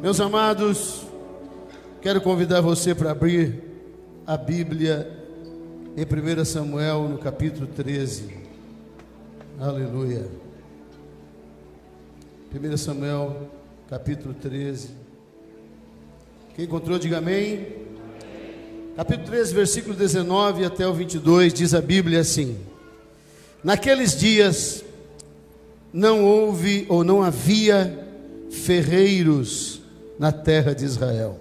Meus amados, quero convidar você para abrir a Bíblia em 1 Samuel, no capítulo 13. Aleluia. 1 Samuel, capítulo 13. Quem encontrou, diga amém. Capítulo 13, versículo 19 até o 22, diz a Bíblia assim: naqueles dias não houve ou não havia ferreiros na terra de Israel,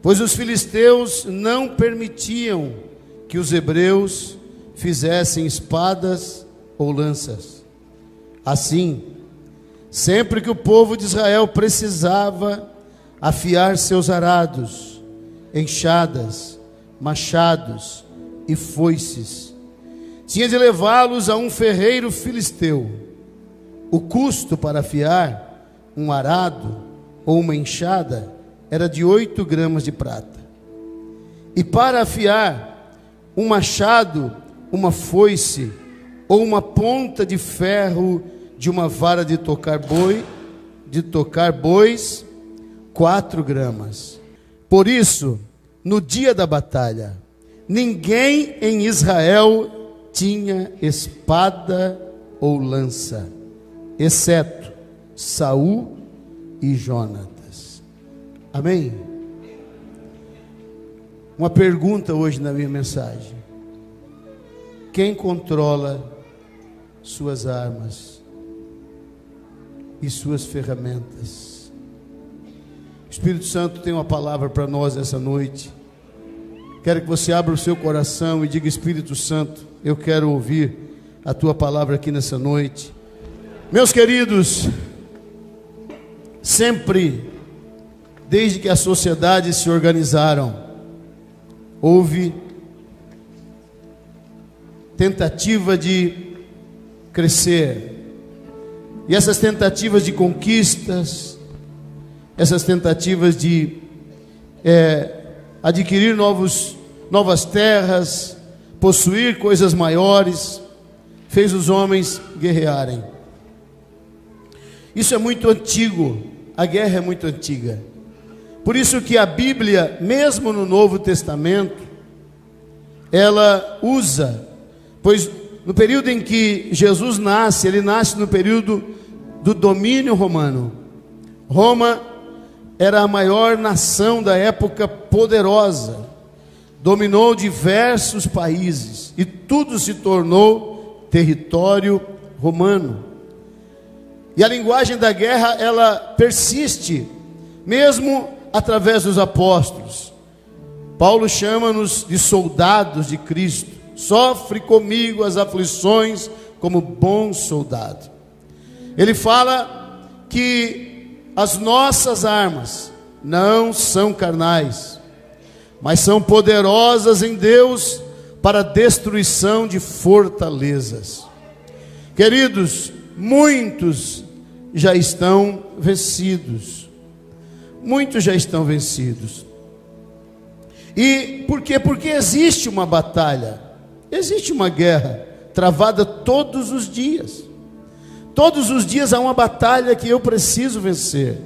pois os filisteus não permitiam que os hebreus fizessem espadas ou lanças. Assim, sempre que o povo de Israel precisava afiar seus arados, enxadas, machados e foices, tinha de levá-los a um ferreiro filisteu. O custo para afiar um arado ou uma enxada era de 8 gramas de prata, e para afiar um machado, uma foice ou uma ponta de ferro de uma vara de tocar bois, 4 gramas. Por isso, no dia da batalha, ninguém em Israel tinha espada ou lança, exceto Saul e Jônatas. Amém? Uma pergunta hoje na minha mensagem: quem controla suas armas e suas ferramentas? O Espírito Santo tem uma palavra para nós essa noite. Quero que você abra o seu coração e diga: Espírito Santo, eu quero ouvir a tua palavra aqui nessa noite. Meus queridos, sempre, desde que as sociedades se organizaram, houve tentativa de crescer, e essas tentativas de conquistas, essas tentativas de adquirir novas terras, possuir coisas maiores, fez os homens guerrearem. Isso é muito antigo, a guerra é muito antiga. Por isso que a Bíblia, mesmo no Novo Testamento, ela usa, pois no período em que Jesus nasce, ele nasce no período do domínio romano. Roma era a maior nação da época, poderosa, dominou diversos países e tudo se tornou território romano. E a linguagem da guerra, ela persiste, mesmo através dos apóstolos. Paulo chama-nos de soldados de Cristo. Sofre comigo as aflições como bom soldado. Ele fala que as nossas armas não são carnais, mas são poderosas em Deus para a destruição de fortalezas. Queridos, muitos já estão vencidos. Muitos já estão vencidos. E por quê? Porque existe uma batalha, existe uma guerra travada todos os dias. Todos os dias há uma batalha que eu preciso vencer.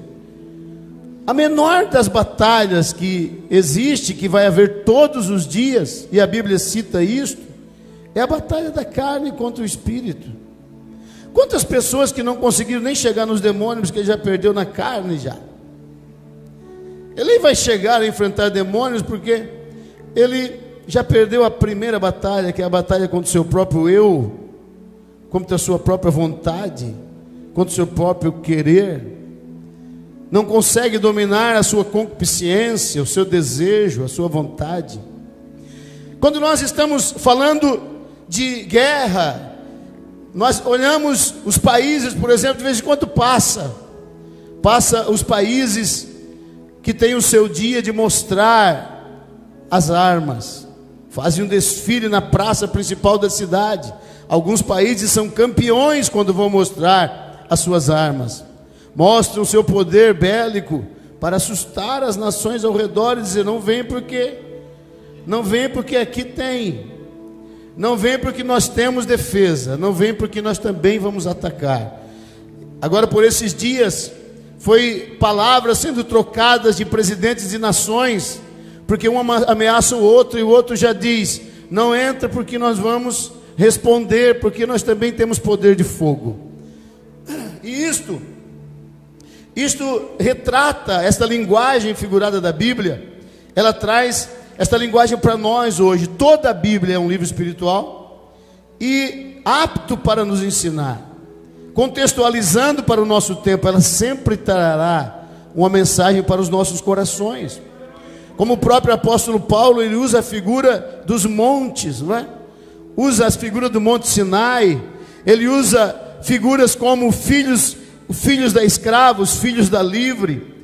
A menor das batalhas que existe, que vai haver todos os dias, e a Bíblia cita isto, é a batalha da carne contra o espírito. Quantas pessoas que não conseguiram nem chegar nos demônios, que já perdeu na carne já. Ele vai chegar a enfrentar demônios porque ele já perdeu a primeira batalha, que é a batalha contra o seu próprio eu, contra a sua própria vontade, contra o seu próprio querer. Não consegue dominar a sua concupiscência, o seu desejo, a sua vontade. Quando nós estamos falando de guerra, nós olhamos os países, por exemplo, de vez em quando passa os países que tem o seu dia de mostrar as armas, fazem um desfile na praça principal da cidade. Alguns países são campeões quando vão mostrar as suas armas. mostram o seu poder bélico para assustar as nações ao redor e dizer: não vem porque, não vem porque aqui tem, não vem porque nós temos defesa, não vem porque nós também vamos atacar. Agora, por esses dias, foi palavras sendo trocadas de presidentes de nações, porque um ameaça o outro e o outro já diz: não entra porque nós vamos responder, porque nós também temos poder de fogo. E isto retrata esta linguagem figurada da Bíblia. Ela traz esta linguagem para nós hoje. Toda a Bíblia é um livro espiritual e apto para nos ensinar. Contextualizando para o nosso tempo, ela sempre trará uma mensagem para os nossos corações. Como o próprio apóstolo Paulo, ele usa a figura dos montes, não é? Usa as figuras do Monte Sinai, ele usa figuras como filhos da escrava, os filhos da livre,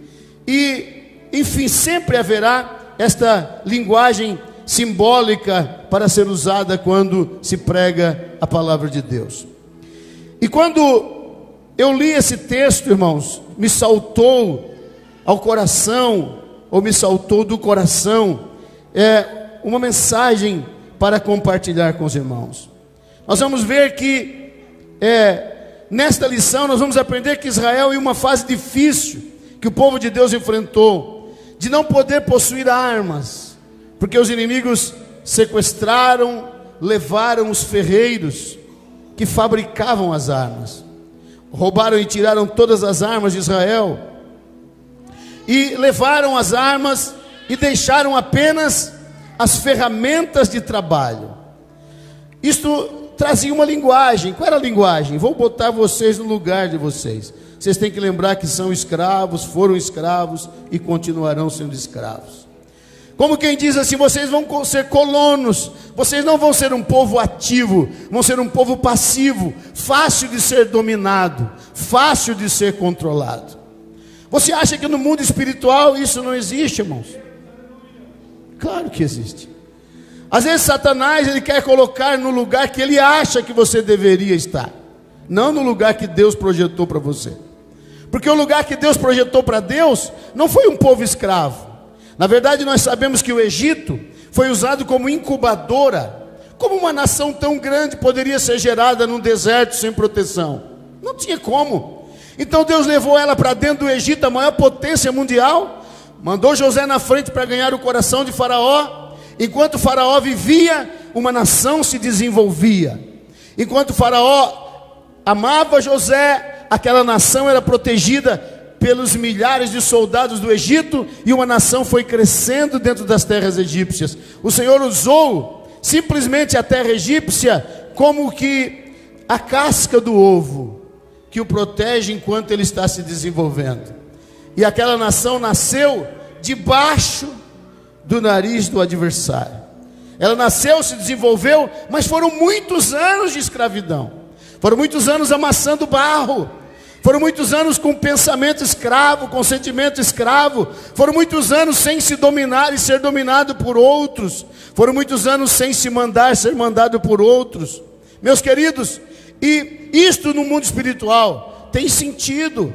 e enfim, sempre haverá esta linguagem simbólica para ser usada quando se prega a palavra de Deus. E quando eu li esse texto, irmãos, me saltou ao coração, ou me saltou do coração, uma mensagem para compartilhar com os irmãos. Nós vamos ver que nesta lição nós vamos aprender que Israel, em uma fase difícil que o povo de Deus enfrentou, de não poder possuir armas, porque os inimigos sequestraram, levaram os ferreiros que fabricavam as armas, roubaram e tiraram todas as armas de Israel, e levaram as armas e deixaram apenas as ferramentas de trabalho. Isto trazia uma linguagem. Qual era a linguagem? Vou botar vocês no lugar de vocês. Vocês têm que lembrar que são escravos, foram escravos e continuarão sendo escravos. Como quem diz assim: vocês vão ser colonos, vocês não vão ser um povo ativo, vão ser um povo passivo, fácil de ser dominado, fácil de ser controlado. Você acha que no mundo espiritual isso não existe, irmãos? Claro que existe. Às vezes Satanás, ele quer colocar no lugar que ele acha que você deveria estar, não no lugar que Deus projetou para você. Porque o lugar que Deus projetou para Deus não foi um povo escravo. Na verdade, nós sabemos que o Egito foi usado como incubadora. Como uma nação tão grande poderia ser gerada num deserto sem proteção? Não tinha como. Então Deus levou ela para dentro do Egito, a maior potência mundial. Mandou José na frente para ganhar o coração de Faraó. Enquanto Faraó vivia, uma nação se desenvolvia. Enquanto Faraó amava José, aquela nação era protegida pelos milhares de soldados do Egito, e uma nação foi crescendo dentro das terras egípcias. O Senhor usou simplesmente a terra egípcia como que a casca do ovo, que o protege enquanto ele está se desenvolvendo. E aquela nação nasceu debaixo do nariz do adversário. Ela nasceu, se desenvolveu, mas foram muitos anos de escravidão. Foram muitos anos amassando barro. Foram muitos anos com pensamento escravo, com sentimento escravo. Foram muitos anos sem se dominar e ser dominado por outros. Foram muitos anos sem se mandar, ser mandado por outros. Meus queridos, e isto no mundo espiritual tem sentido.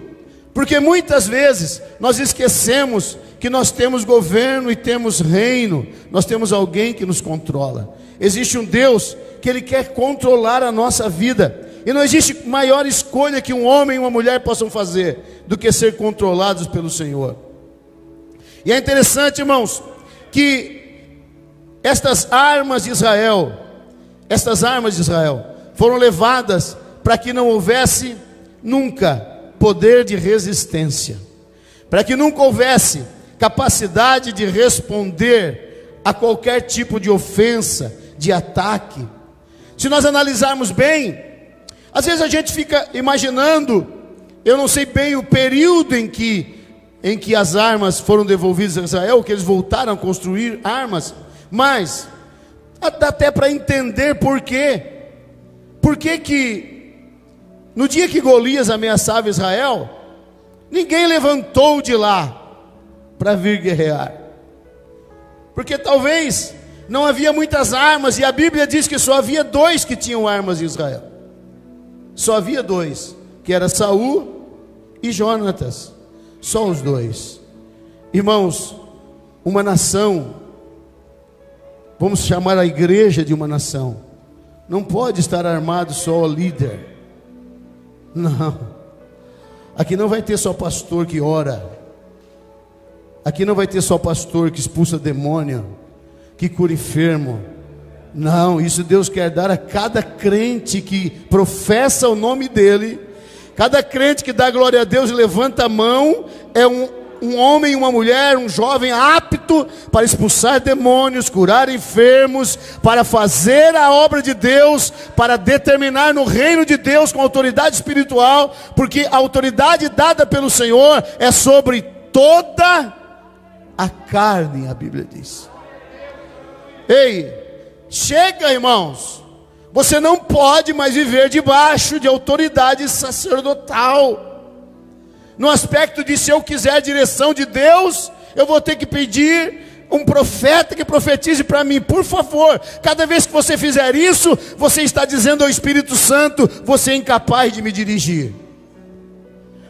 Porque muitas vezes nós esquecemos que nós temos governo e temos reino. Nós temos alguém que nos controla. Existe um Deus que ele quer controlar a nossa vida. E não existe maior escolha que um homem e uma mulher possam fazer do que ser controlados pelo Senhor. E é interessante, irmãos, que estas armas de Israel foram levadas para que não houvesse nunca poder de resistência, para que nunca houvesse capacidade de responder a qualquer tipo de ofensa, de ataque. Se nós analisarmos bem, às vezes a gente fica imaginando, eu não sei bem o período em que as armas foram devolvidas a Israel, que eles voltaram a construir armas, mas dá até para entender por quê. Por que que no dia que Golias ameaçava Israel, ninguém levantou de lá para vir guerrear? Porque talvez não havia muitas armas, e a Bíblia diz que só havia dois que tinham armas em Israel. Só havia dois, que era Saul e Jônatas, só os dois. Irmãos, uma nação, vamos chamar a igreja de uma nação, não pode estar armado só o líder. Não, aqui não vai ter só pastor que ora, aqui não vai ter só pastor que expulsa demônio, que cura enfermo. Não, isso Deus quer dar a cada crente que professa o nome dele. Cada crente que dá glória a Deus e levanta a mão é um homem, uma mulher, um jovem apto para expulsar demônios, curar enfermos, para fazer a obra de Deus, para determinar no reino de Deus com autoridade espiritual, porque a autoridade dada pelo Senhor é sobre toda a carne, a Bíblia diz. Ei, chega, irmãos, você não pode mais viver debaixo de autoridade sacerdotal, no aspecto de se eu quiser a direção de Deus, eu vou ter que pedir um profeta que profetize para mim. Por favor, cada vez que você fizer isso, você está dizendo ao Espírito Santo: você é incapaz de me dirigir,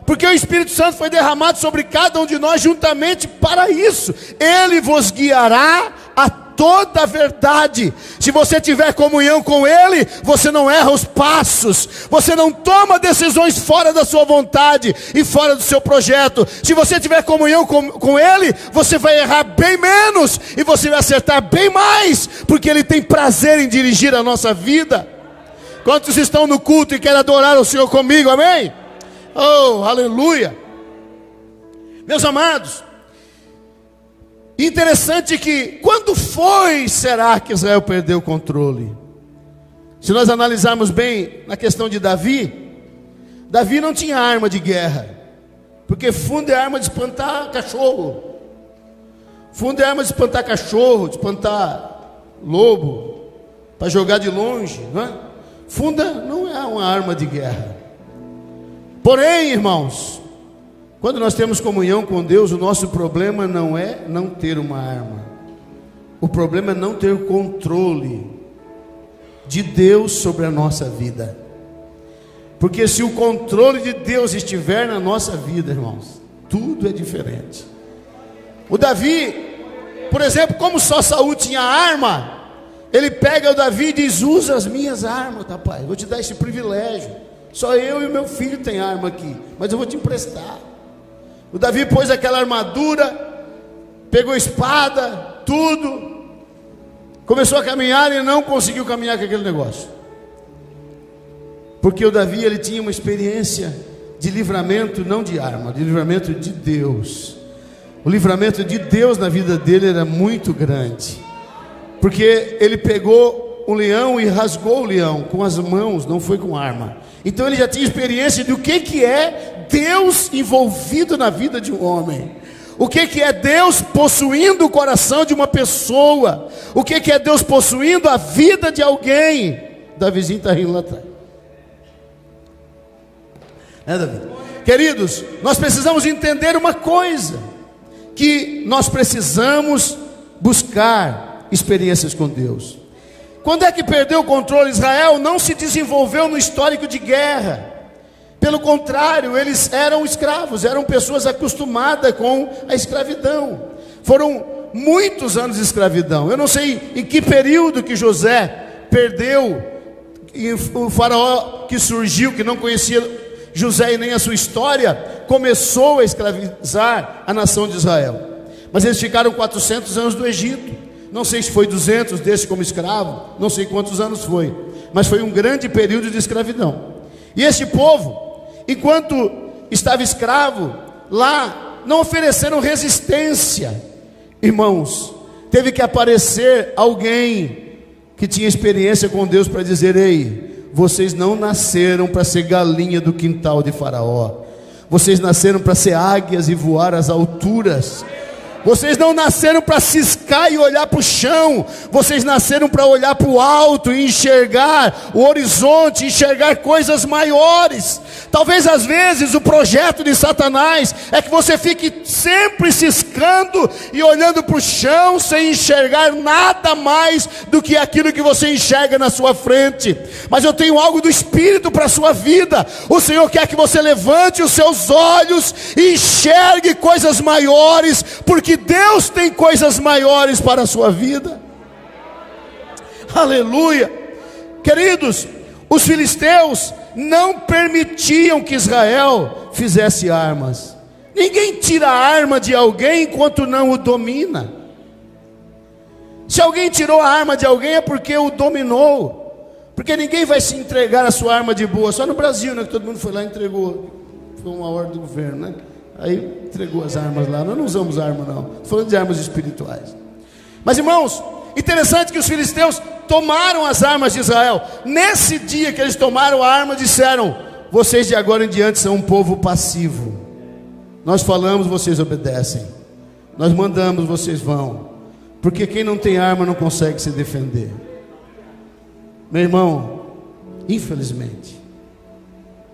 porque o Espírito Santo foi derramado sobre cada um de nós juntamente para isso. Ele vos guiará a toda a verdade. Se você tiver comunhão com Ele, você não erra os passos, você não toma decisões fora da sua vontade e fora do seu projeto. Se você tiver comunhão com Ele, você vai errar bem menos e você vai acertar bem mais, porque Ele tem prazer em dirigir a nossa vida. Quantos estão no culto e querem adorar o Senhor comigo, amém? Oh, aleluia! Meus amados, interessante que, quando foi, será que Israel perdeu o controle? Se nós analisarmos bem na questão de Davi, Davi não tinha arma de guerra, porque fundo é arma de espantar cachorro, fundo é arma de espantar cachorro, de espantar lobo, para jogar de longe, não é? Funda não é uma arma de guerra. Porém, irmãos, quando nós temos comunhão com Deus, o nosso problema não é não ter uma arma. O problema é não ter o controle de Deus sobre a nossa vida. Porque se o controle de Deus estiver na nossa vida, irmãos, tudo é diferente. O Davi, por exemplo, como só Saul tinha arma, ele pega o Davi e diz: usa as minhas armas, rapaz, vou te dar esse privilégio. Só eu e meu filho tem arma aqui, mas eu vou te emprestar. O Davi pôs aquela armadura, pegou espada, tudo, começou a caminhar e não conseguiu caminhar com aquele negócio, porque o Davi, ele tinha uma experiência de livramento, não de arma, de livramento de Deus. O livramento de Deus na vida dele era muito grande, porque ele pegou um leão e rasgou o leão com as mãos, não foi com arma. Então ele já tinha experiência do que é Deus envolvido na vida de um homem, o que é Deus possuindo o coração de uma pessoa, o que é Deus possuindo a vida de alguém. Davizinho está rindo lá atrás, né, Davi? Queridos, nós precisamos entender uma coisa, que nós precisamos buscar experiências com Deus. Quando é que perdeu o controle? Israel não se desenvolveu no histórico de guerra. Pelo contrário, eles eram escravos, eram pessoas acostumadas com a escravidão. Foram muitos anos de escravidão. Eu não sei em que período que José perdeu, e o faraó que surgiu, que não conhecia José e nem a sua história, começou a escravizar a nação de Israel. Mas eles ficaram 400 anos no Egito. Não sei se foi 200 desse como escravo, não sei quantos anos foi, mas foi um grande período de escravidão. E este povo, enquanto estava escravo lá, não ofereceram resistência. Irmãos, teve que aparecer alguém que tinha experiência com Deus para dizer: ei, vocês não nasceram para ser galinha do quintal de Faraó, vocês nasceram para ser águias e voar às alturas. Vocês não nasceram para ciscar e olhar para o chão. Vocês nasceram para olhar para o alto e enxergar o horizonte, enxergar coisas maiores. Talvez às vezes o projeto de Satanás é que você fique sempre ciscando e olhando para o chão sem enxergar nada mais do que aquilo que você enxerga na sua frente. Mas eu tenho algo do Espírito para a sua vida. O Senhor quer que você levante os seus olhos e enxergue coisas maiores, porque Deus tem coisas maiores para a sua vida. Aleluia. Queridos, os filisteus não permitiam que Israel fizesse armas. Ninguém tira a arma de alguém enquanto não o domina. Se alguém tirou a arma de alguém é porque o dominou. Porque ninguém vai se entregar a sua arma de boa. Só no Brasil, né, que todo mundo foi lá e entregou. Foi uma ordem do governo, né? Aí entregou as armas lá. Nós não usamos arma, não. Estou falando de armas espirituais. Mas, irmãos, interessante que os filisteus tomaram as armas de Israel. Nesse dia que eles tomaram a arma, disseram: vocês de agora em diante são um povo passivo. Nós falamos, vocês obedecem. Nós mandamos, vocês vão. Porque quem não tem arma não consegue se defender. Meu irmão, infelizmente,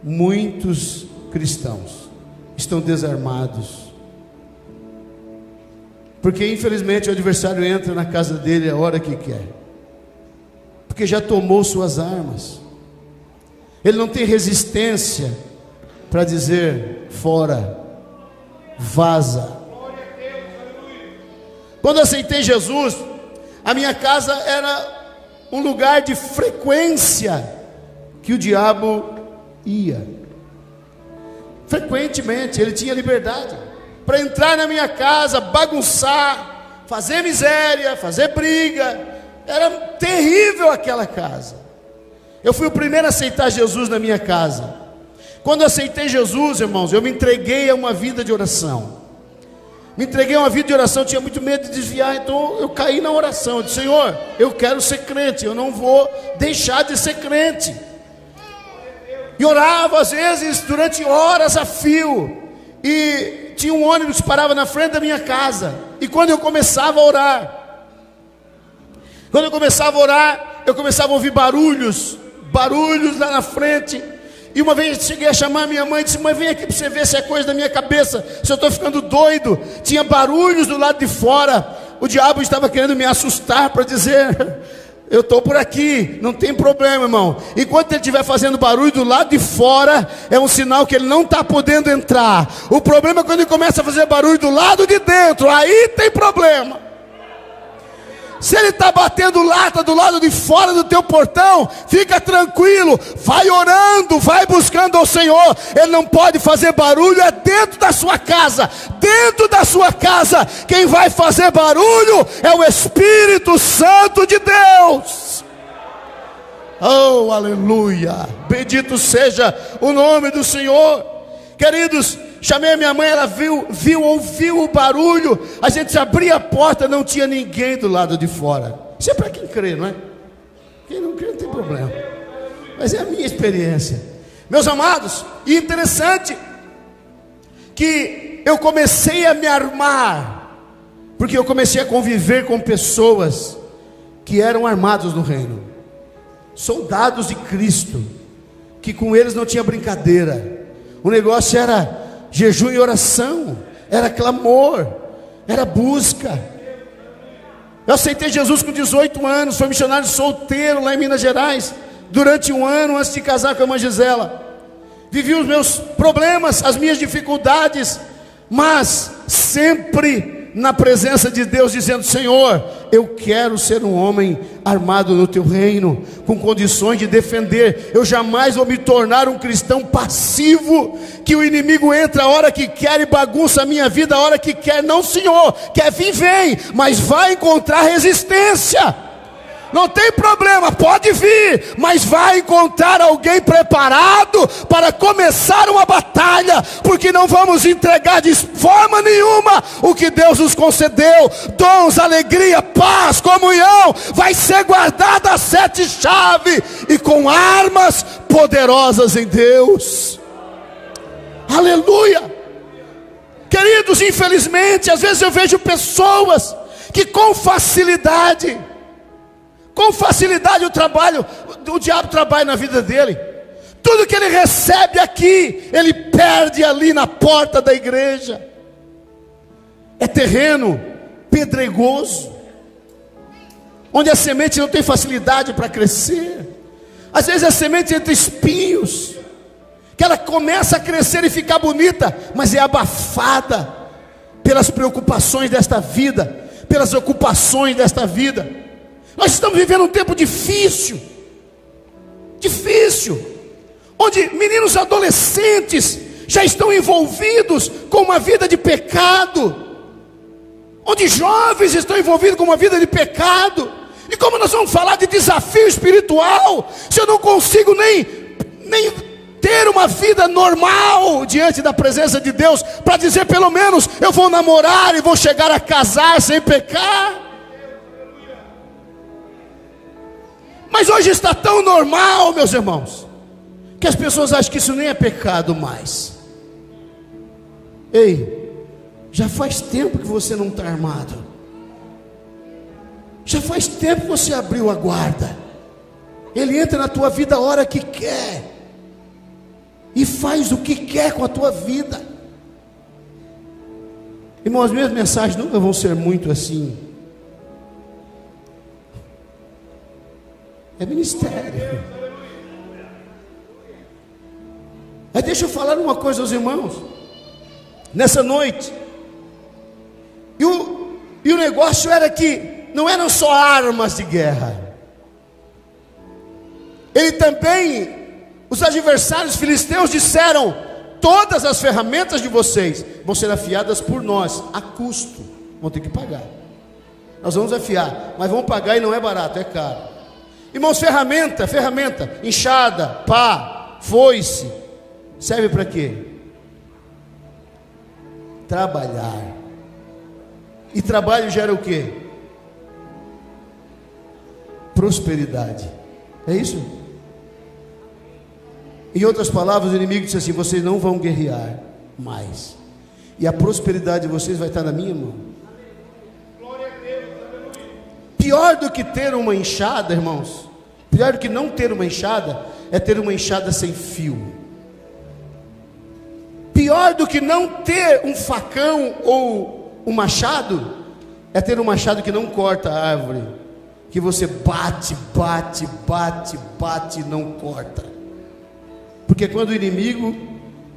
muitos cristãos estão desarmados, porque infelizmente o adversário entra na casa dele a hora que quer, porque já tomou suas armas. Ele não tem resistência para dizer: fora, vaza. Quando aceitei Jesus, a minha casa era um lugar de frequência que o diabo ia. Frequentemente, ele tinha liberdade para entrar na minha casa, bagunçar, fazer miséria, fazer briga. Era terrível aquela casa. Eu fui o primeiro a aceitar Jesus na minha casa. Quando eu aceitei Jesus, irmãos, eu me entreguei a uma vida de oração. Me entreguei a uma vida de oração, eu tinha muito medo de desviar, então eu caí na oração. Eu disse: Senhor, eu quero ser crente, eu não vou deixar de ser crente. E orava às vezes durante horas a fio. E tinha um ônibus que parava na frente da minha casa. E quando eu começava a orar, eu começava a ouvir barulhos lá na frente. E uma vez eu cheguei a chamar minha mãe e disse: mãe, vem aqui para você ver se é coisa da minha cabeça, se eu estou ficando doido. Tinha barulhos do lado de fora. O diabo estava querendo me assustar para dizer: eu estou por aqui, não tem problema, irmão. Enquanto ele estiver fazendo barulho do lado de fora, é um sinal que ele não está podendo entrar. O problema é quando ele começa a fazer barulho do lado de dentro, aí tem problema. Se ele está batendo lata do lado de fora do teu portão, fica tranquilo, vai orando, vai buscando ao Senhor. Ele não pode fazer barulho, é dentro da sua casa. Dentro da sua casa, quem vai fazer barulho é o Espírito Santo de Deus. Oh, aleluia, bendito seja o nome do Senhor. Queridos, chamei a minha mãe, ela ouviu o barulho. A gente abria a porta, não tinha ninguém do lado de fora. Isso é para quem crê, não é? Quem não crê não tem problema. Mas é a minha experiência, meus amados. E interessante que eu comecei a me armar, porque eu comecei a conviver com pessoas que eram armados no reino, soldados de Cristo, que com eles não tinha brincadeira. O negócio era jejum e oração, era clamor, era busca. Eu aceitei Jesus com 18 anos, fui missionário solteiro lá em Minas Gerais, durante um ano antes de casar com a irmã Gisela. Vivi os meus problemas, as minhas dificuldades, mas sempre na presença de Deus, dizendo: Senhor, eu quero ser um homem armado no teu reino, com condições de defender. Eu jamais vou me tornar um cristão passivo, que o inimigo entra a hora que quer e bagunça a minha vida a hora que quer. Não, Senhor, quer vir, vem, mas vai encontrar resistência. Não tem problema, pode vir, mas vai encontrar alguém preparado para começar uma batalha, porque não vamos entregar de forma nenhuma o que Deus nos concedeu. Dons, alegria, paz, comunhão, vai ser guardada a sete chaves e com armas poderosas em Deus. Aleluia. Queridos, infelizmente, às vezes eu vejo pessoas que com facilidade o diabo trabalha na vida dele. Tudo que ele recebe aqui, ele perde ali na porta da igreja. É terreno pedregoso, onde a semente não tem facilidade para crescer. Às vezes a semente entre espinhos, que ela começa a crescer e ficar bonita, mas é abafada pelas preocupações desta vida, pelas ocupações desta vida. Nós estamos vivendo um tempo difícil, onde meninos adolescentes já estão envolvidos com uma vida de pecado, onde jovens estão envolvidos com uma vida de pecado. E como nós vamos falar de desafio espiritual, se eu não consigo nem ter uma vida normal diante da presença de Deus, para dizer pelo menos, eu vou namorar e vou chegar a casar sem pecar? Mas hoje está tão normal, meus irmãos, que as pessoas acham que isso nem é pecado mais. Ei, já faz tempo que você não está armado. Já faz tempo que você abriu a guarda. Ele entra na tua vida a hora que quer e faz o que quer com a tua vida. Irmãos, as minhas mensagens nunca vão ser muito assim. É ministério. Mas deixa eu falar uma coisa aos irmãos nessa noite. E o negócio era que não eram só armas de guerra. Ele também, os adversários filisteus disseram: todas as ferramentas de vocês vão ser afiadas por nós, a custo, vão ter que pagar. Nós vamos afiar, mas vão pagar e não é barato, é caro. Irmãos, ferramenta, enxada, pá, foice, serve para quê? Trabalhar. E trabalho gera o quê? Prosperidade, é isso? Em outras palavras, o inimigo disse assim: vocês não vão guerrear mais, e a prosperidade de vocês vai estar na minha mão. Glória a Deus. Pior do que ter uma enxada, irmãos, pior do que não ter uma enxada, é ter uma enxada sem fio. Pior do que não ter um facão ou um machado, é ter um machado que não corta a árvore, que você bate, não corta. Porque quando o inimigo,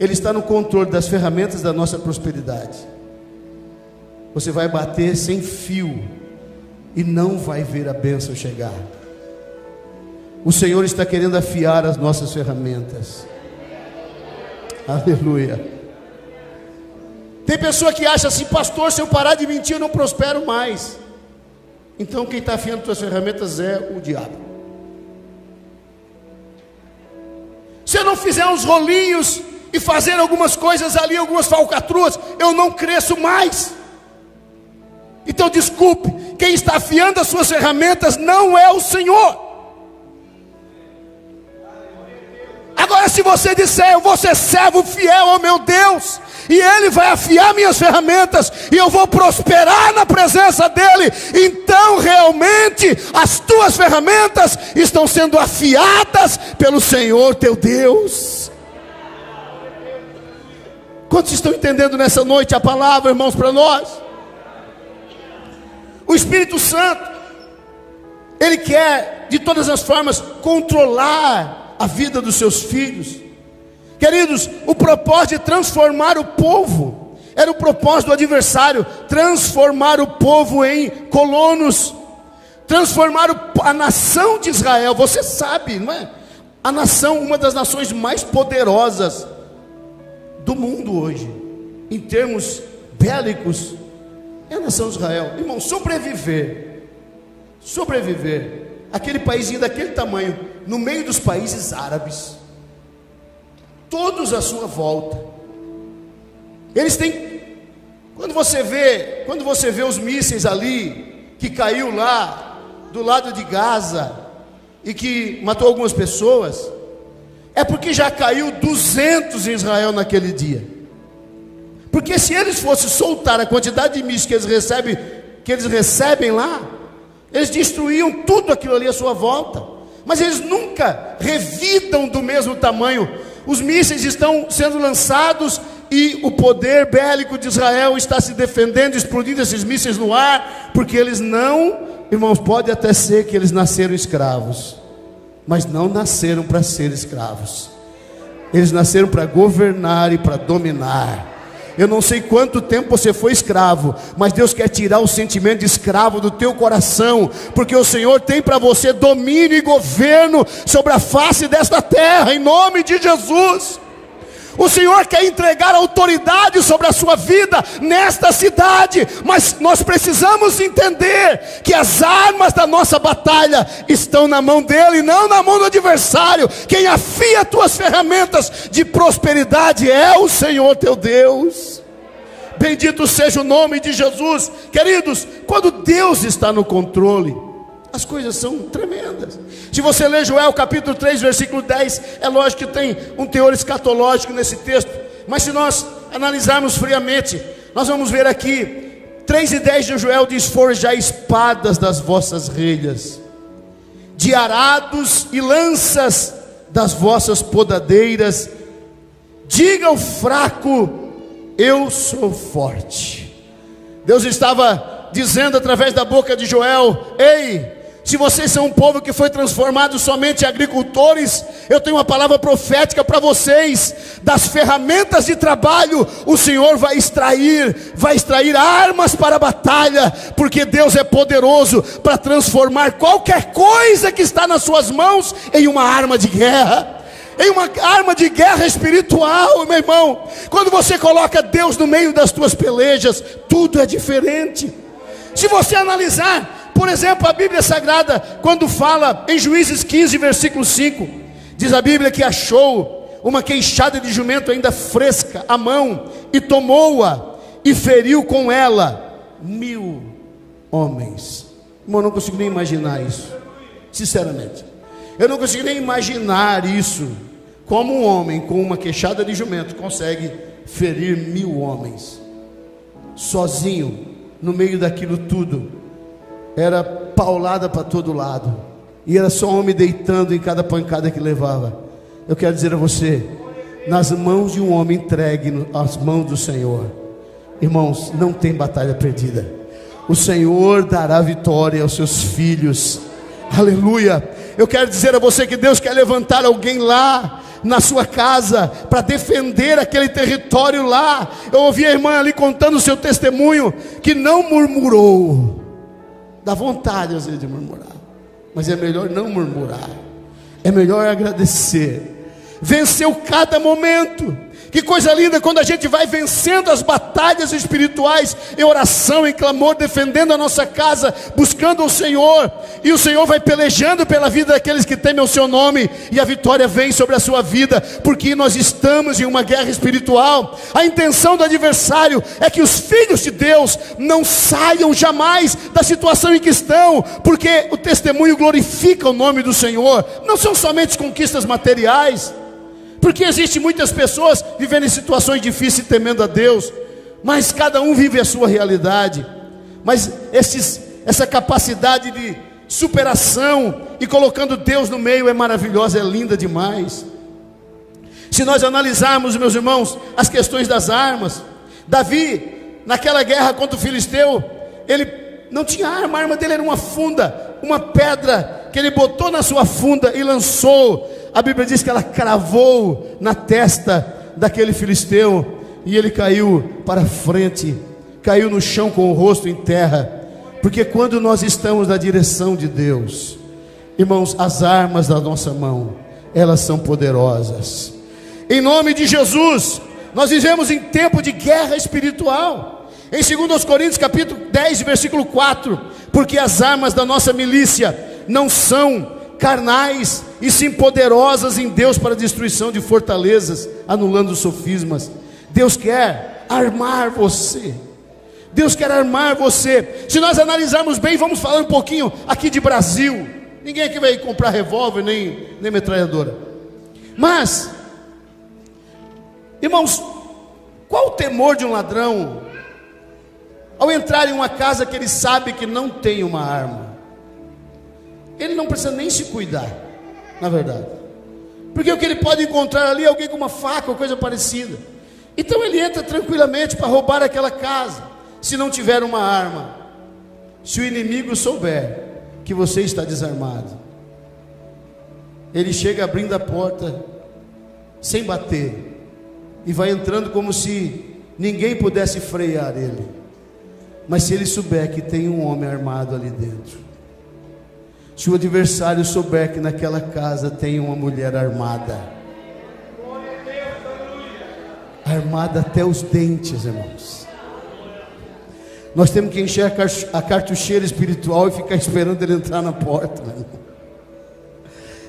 ele está no controle das ferramentas da nossa prosperidade, você vai bater sem fio e não vai ver a bênção chegar. O Senhor está querendo afiar as nossas ferramentas. Aleluia. Tem pessoa que acha assim: pastor, se eu parar de mentir eu não prospero mais. Então quem está afiando suas ferramentas é o diabo. Se eu não fizer uns rolinhos e fazer algumas coisas ali, algumas falcatruas, eu não cresço mais. Então desculpe, quem está afiando as suas ferramentas não é o Senhor. Agora, se você disser: eu vou ser servo fiel ao meu Deus, e Ele vai afiar minhas ferramentas, e eu vou prosperar na presença dEle, então realmente as tuas ferramentas estão sendo afiadas pelo Senhor teu Deus. Quantos estão entendendo nessa noite a palavra, irmãos, para nós? O Espírito Santo, ele quer de todas as formas controlar a vida dos seus filhos. Queridos, o propósito de transformar o povo era o propósito do adversário: transformar o povo em colonos, transformar a nação de Israel. Você sabe, não é? A nação, uma das nações mais poderosas do mundo hoje, em termos bélicos, é a nação de Israel. Irmão, sobreviver, aquele paísinho daquele tamanho, no meio dos países árabes, todos à sua volta. Eles têm, quando você vê os mísseis ali, que caiu lá do lado de Gaza, e que matou algumas pessoas, é porque já caiu 200 em Israel naquele dia. Porque se eles fossem soltar a quantidade de mísseis que eles recebem lá, eles destruíam tudo aquilo ali à sua volta. Mas eles nunca revidam do mesmo tamanho. Os mísseis estão sendo lançados e o poder bélico de Israel está se defendendo, explodindo esses mísseis no ar, porque eles não, irmãos, pode até ser que eles nasceram escravos, mas não nasceram para ser escravos. Eles nasceram para governar e para dominar. Eu não sei quanto tempo você foi escravo, mas Deus quer tirar o sentimento de escravo do teu coração, porque o Senhor tem para você domínio e governo sobre a face desta terra, em nome de Jesus. O Senhor quer entregar autoridade sobre a sua vida nesta cidade, mas nós precisamos entender que as armas da nossa batalha estão na mão dele, não na mão do adversário. Quem afia tuas ferramentas de prosperidade é o Senhor teu Deus. Bendito seja o nome de Jesus. Queridos, quando Deus está no controle, as coisas são tremendas. Se você ler Joel capítulo 3, versículo 10, é lógico que tem um teor escatológico nesse texto, mas se nós analisarmos friamente, nós vamos ver aqui, 3 e 10 de Joel diz: forjai espadas das vossas relhas, de arados e lanças das vossas podadeiras, diga ao fraco, eu sou forte. Deus estava dizendo através da boca de Joel: ei, se vocês são um povo que foi transformado somente em agricultores, eu tenho uma palavra profética para vocês. Das ferramentas de trabalho, o Senhor vai extrair armas para a batalha, porque Deus é poderoso para transformar qualquer coisa que está nas suas mãos em uma arma de guerra. Em uma arma de guerra espiritual, meu irmão. Quando você coloca Deus no meio das tuas pelejas, tudo é diferente. Se você analisar, por exemplo, a Bíblia Sagrada, quando fala em Juízes 15, versículo 5, diz a Bíblia que achou uma queixada de jumento ainda fresca à mão, e tomou-a, e feriu com ela 1.000 homens. Irmão, eu não consigo nem imaginar isso, sinceramente. Eu não consigo nem imaginar isso, como um homem com uma queixada de jumento consegue ferir 1.000 homens, sozinho, no meio daquilo tudo. Era paulada para todo lado, e era só um homem deitando em cada pancada que levava. Eu quero dizer a você, nas mãos de um homem entregue às mãos do Senhor, irmãos, não tem batalha perdida. O Senhor dará vitória aos seus filhos. Aleluia. Eu quero dizer a você que Deus quer levantar alguém lá na sua casa para defender aquele território lá. Eu ouvi a irmã ali contando o seu testemunho, que não murmurou. Dá vontade às vezes de murmurar, mas é melhor não murmurar, é melhor agradecer. Venceu cada momento. Que coisa linda quando a gente vai vencendo as batalhas espirituais, em oração, em clamor, defendendo a nossa casa, buscando o Senhor, e o Senhor vai pelejando pela vida daqueles que temem o seu nome, e a vitória vem sobre a sua vida, porque nós estamos em uma guerra espiritual. A intenção do adversário é que os filhos de Deus não saiam jamais da situação em que estão, porque o testemunho glorifica o nome do Senhor. Não são somente conquistas materiais, porque existem muitas pessoas vivendo em situações difíceis e temendo a Deus, mas cada um vive a sua realidade. Mas essa capacidade de superação e colocando Deus no meio é maravilhosa, é linda demais. Se nós analisarmos, meus irmãos, as questões das armas, Davi, naquela guerra contra o Filisteu, ele não tinha arma, a arma dele era uma funda, uma pedra que ele botou na sua funda e lançou. A Bíblia diz que ela cravou na testa daquele filisteu, e ele caiu para frente, caiu no chão com o rosto em terra. Porque quando nós estamos na direção de Deus, irmãos, as armas da nossa mão, elas são poderosas. Em nome de Jesus, nós vivemos em tempo de guerra espiritual. Em 2 Coríntios capítulo 10, versículo 4, porque as armas da nossa milícia não são carnais, e sim poderosas em Deus para a destruição de fortalezas, anulando os sofismas. Deus quer armar você, Deus quer armar você. Se nós analisarmos bem, vamos falar um pouquinho aqui de Brasil. Ninguém aqui vai comprar revólver, nem metralhadora. Mas, irmãos, Qual o temor de um ladrão ao entrar em uma casa que ele sabe que não tem uma arma? Ele não precisa nem se cuidar, na verdade, porque o que ele pode encontrar ali é alguém com uma faca ou coisa parecida. Então ele entra tranquilamente para roubar aquela casa, se não tiver uma arma. Se o inimigo souber que você está desarmado, ele chega abrindo a porta sem bater e vai entrando como se ninguém pudesse frear ele. Mas se ele souber que tem um homem armado ali dentro, se o adversário souber que naquela casa tem uma mulher armada, armada até os dentes, irmãos, nós temos que encher a cartucheira espiritual e ficar esperando ele entrar na porta, né?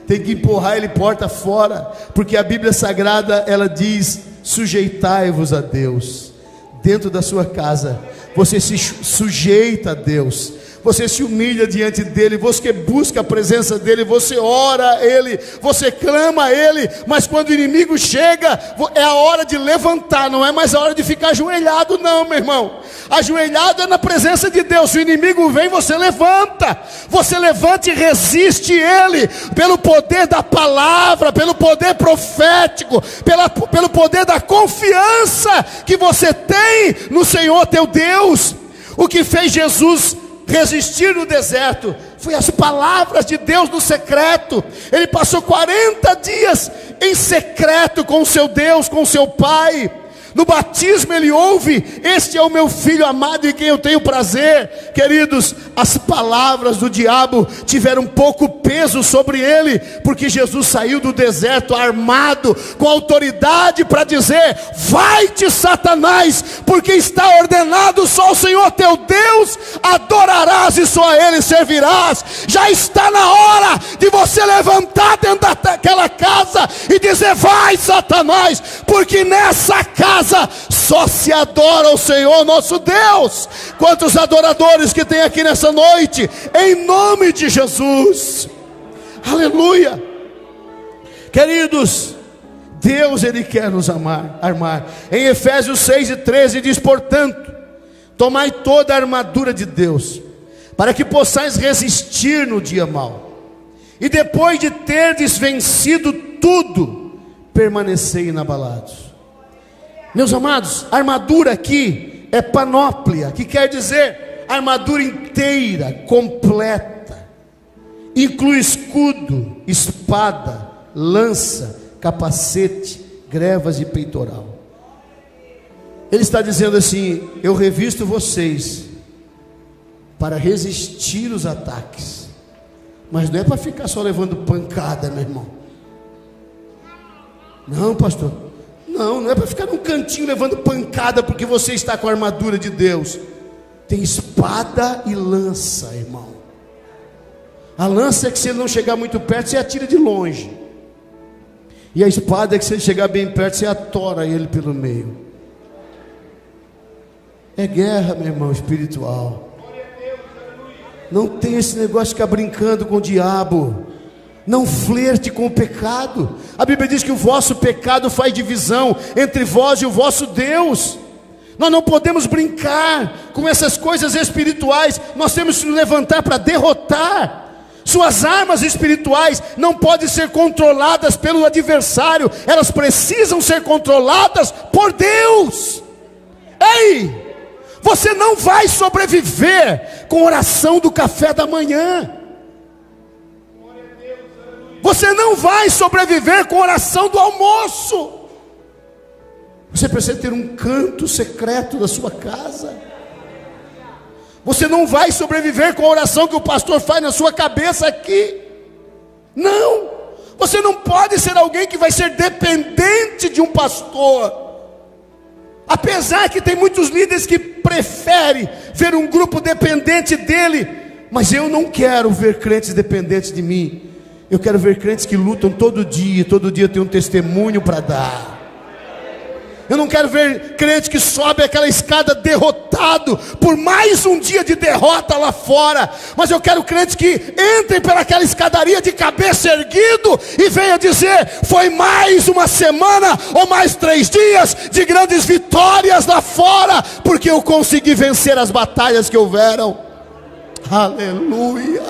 Tem que empurrar ele porta fora, porque a Bíblia Sagrada, ela diz: sujeitai-vos a Deus. Dentro da sua casa, você se sujeita a Deus, você se humilha diante dele, você busca a presença dele, você ora a ele, você clama a ele. Mas quando o inimigo chega, é a hora de levantar, não é mais a hora de ficar ajoelhado, não, meu irmão. Ajoelhado é na presença de Deus. Se o inimigo vem, você levanta e resiste ele, pelo poder da palavra, pelo poder profético, pelo poder da confiança que você tem no Senhor teu Deus. O que fez Jesus resistir no deserto foi as palavras de Deus no secreto. Ele passou 40 dias em secreto com o seu Deus, com o seu Pai. No batismo ele ouve: este é o meu filho amado em quem eu tenho prazer. Queridos, as palavras do diabo tiveram pouco peso sobre ele, porque Jesus saiu do deserto armado, com autoridade para dizer: vai-te, Satanás, porque está ordenado, só o Senhor teu Deus adorarás e só a ele servirás. Já está na hora de você levantar dentro daquela casa e dizer: vai, Satanás, porque nessa casa só se adora o Senhor nosso Deus. Quantos adoradores que tem aqui nessa noite, em nome de Jesus, aleluia. Queridos, Deus, ele quer nos armar. Em Efésios 6:13 diz: portanto, tomai toda a armadura de Deus, para que possais resistir no dia mau, e depois de terdes vencido tudo, permanecei inabalados. Meus amados, armadura aqui é panóplia, que quer dizer armadura inteira, completa. Inclui escudo, espada, lança, capacete, grevas e peitoral. Ele está dizendo assim: eu revisto vocês para resistir os ataques. Mas não é para ficar só levando pancada, meu irmão. Não, pastor. Não é para ficar num cantinho levando pancada, porque você está com a armadura de Deus. Tem espada e lança, irmão. A lança é que, se ele não chegar muito perto, você atira de longe. E a espada é que, se ele chegar bem perto, você atora ele pelo meio. É guerra, meu irmão, espiritual. Não tem esse negócio de ficar brincando com o diabo. Não flerte com o pecado. A Bíblia diz que o vosso pecado faz divisão entre vós e o vosso Deus. Nós não podemos brincar com essas coisas espirituais. Nós temos que nos levantar para derrotar. Suas armas espirituais não podem ser controladas pelo adversário. Elas precisam ser controladas por Deus. Ei, você não vai sobreviver com oração do café da manhã. Você não vai sobreviver com oração do almoço. Você precisa ter um canto secreto da sua casa. Você não vai sobreviver com a oração que o pastor faz na sua cabeça aqui. Não. Você não pode ser alguém que vai ser dependente de um pastor. Apesar que tem muitos líderes que preferem ver um grupo dependente dele. Mas eu não quero ver crentes dependentes de mim. Eu quero ver crentes que lutam todo dia tem um testemunho para dar. Eu não quero ver crente que sobe aquela escada derrotado por mais um dia de derrota lá fora. Mas eu quero crente que entre pelaquela escadaria de cabeça erguido e venha dizer: foi mais uma semana ou mais 3 dias de grandes vitórias lá fora, porque eu consegui vencer as batalhas que houveram. Aleluia.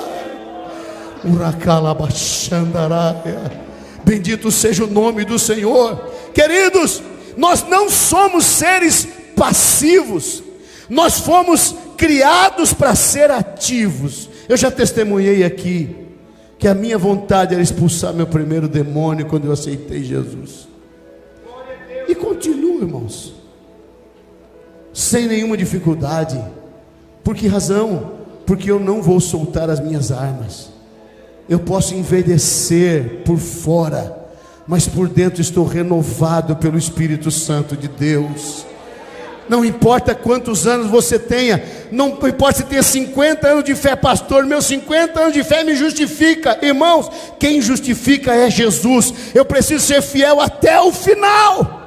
Bendito seja o nome do Senhor. Queridos, nós não somos seres passivos, nós fomos criados para ser ativos. Eu já testemunhei aqui que a minha vontade era expulsar meu primeiro demônio quando eu aceitei Jesus. E continuo, irmãos, sem nenhuma dificuldade. Por que razão? Porque eu não vou soltar as minhas armas. Eu posso envelhecer por fora, mas por dentro estou renovado pelo Espírito Santo de Deus. Não importa quantos anos você tenha, não importa se tenha 50 anos de fé. Pastor, meus 50 anos de fé me justifica. Irmãos, quem justifica é Jesus. Eu preciso ser fiel até o final.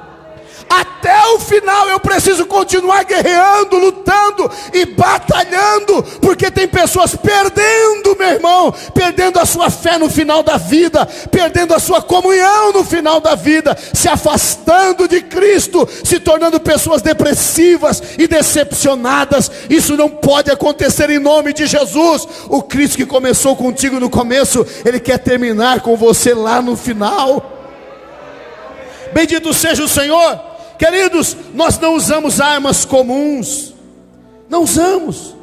Até o final eu preciso continuar guerreando, lutando e batalhando, porque tem pessoas perdendo, meu irmão, perdendo a sua fé no final da vida, perdendo a sua comunhão no final da vida, se afastando de Cristo, se tornando pessoas depressivas e decepcionadas. Isso não pode acontecer em nome de Jesus. O Cristo que começou contigo no começo, Ele quer terminar com você lá no final. Bendito seja o Senhor. Queridos, nós não usamos armas comuns, não usamos.